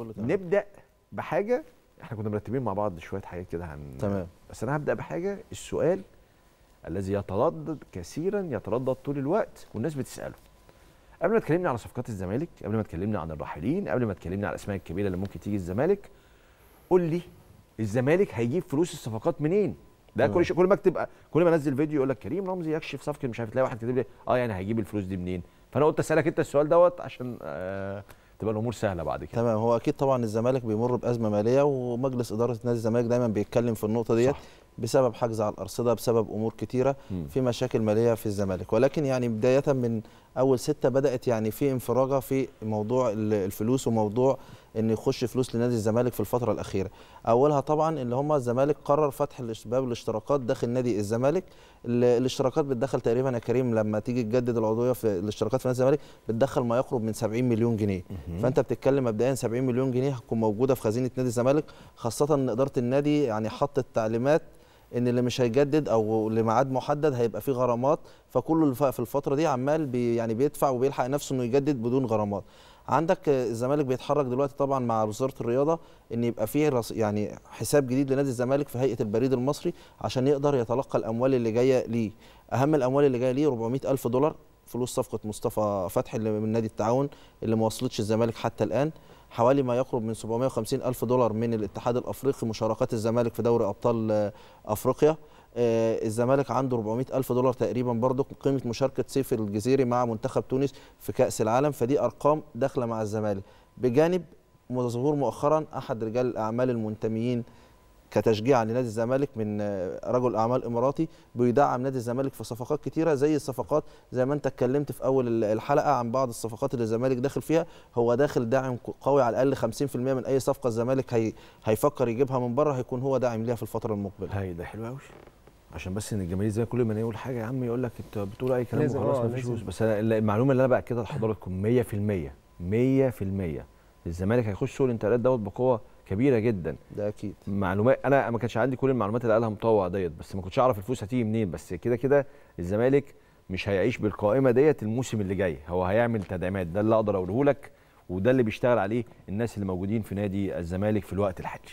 نبدأ بحاجة احنا كنا مرتبين مع بعض شوية حاجات كده تمام. بس انا هبدأ بحاجة، السؤال الذي يتردد كثيرا، يتردد طول الوقت والناس بتسأله. قبل ما تكلمنا على صفقات الزمالك، قبل ما تكلمنا عن الراحلين، قبل ما تكلمنا على الاسماء الكبيرة اللي ممكن تيجي الزمالك، قول لي الزمالك هيجيب فلوس الصفقات منين؟ ده كل شيء، كل ما انزل فيديو يقول لك كريم رمزي يكشف صفقة، مش عارف، تلاقي واحد كاتب لي يعني هيجيب الفلوس دي منين؟ فانا قلت اسألك انت السؤال دوت عشان تبقى الامور سهله بعد كده. تمام. هو اكيد طبعا الزمالك بيمر بازمه ماليه، ومجلس اداره نادي الزمالك دايما بيتكلم في النقطه ديت بسبب حجز على الارصده، بسبب امور كتيره في مشاكل ماليه في الزمالك. ولكن يعني بدايه من اول 6 بدات يعني في انفراجه في موضوع الفلوس، وموضوع ان يخش فلوس لنادي الزمالك في الفتره الاخيره. اولها طبعا اللي هم الزمالك قرر فتح باب الاشتراكات داخل نادي الزمالك. الاشتراكات بتدخل تقريبا يا كريم لما تيجي تجدد العضويه في الاشتراكات في نادي الزمالك بتدخل ما يقرب من 70 مليون جنيه. فانت بتتكلم مبدئيا 70 مليون جنيه هتكون موجوده في خزينه نادي الزمالك، خاصه ان اداره النادي يعني حطت تعليمات ان اللي مش هيجدد او لميعاد محدد هيبقى فيه غرامات، فكله في الفتره دي عمال يعني بيدفع وبيلحق نفسه انه يجدد بدون غرامات. عندك الزمالك بيتحرك دلوقتي طبعا مع وزاره الرياضه ان يبقى فيه يعني حساب جديد لنادي الزمالك في هيئه البريد المصري عشان يقدر يتلقى الاموال اللي جايه ليه. اهم الاموال اللي جايه ليه $400,000 فلوس صفقه مصطفى فتحي اللي من نادي التعاون اللي ما وصلتش الزمالك حتى الان، حوالي ما يقرب من $750,000 من الاتحاد الافريقي، مشاركات الزمالك في دوري ابطال افريقيا. الزمالك عنده $400,000 تقريبا برضه قيمه مشاركه سيف الجزيري مع منتخب تونس في كأس العالم، فدي ارقام داخله مع الزمالك. بجانب ظهور مؤخرا احد رجال الاعمال المنتميين كتشجيع لنادي الزمالك من رجل اعمال اماراتي بيدعم نادي الزمالك في صفقات كتيره، زي الصفقات زي ما انت اتكلمت في اول الحلقه عن بعض الصفقات اللي الزمالك داخل فيها، هو داخل داعم قوي، على الاقل 50% من اي صفقه الزمالك هيفكر يجيبها من بره هيكون هو داعم ليها في الفتره المقبله. هاي ده حلو قوي، عشان بس ان الجماهير زي كل ما يقول حاجه يا عم يقول لك انت بتقول اي كلام وخلاص مفيش فلوس. بس المعلومه اللي انا باكدها لحضراتكم 100% الزمالك هيخش سوق الانتقالات دوت بقوه كبيره جدا، ده اكيد. معلومات انا ما كانش عندي كل المعلومات اللي قالها مطوع ديت، بس ما كنتش اعرف الفلوس هتيجي منين. بس كده كده الزمالك مش هيعيش بالقائمه ديت الموسم اللي جاي، هو هيعمل تدعيمات، ده اللي اقدر اقوله لك وده اللي بيشتغل عليه الناس اللي موجودين في نادي الزمالك في الوقت الحالي.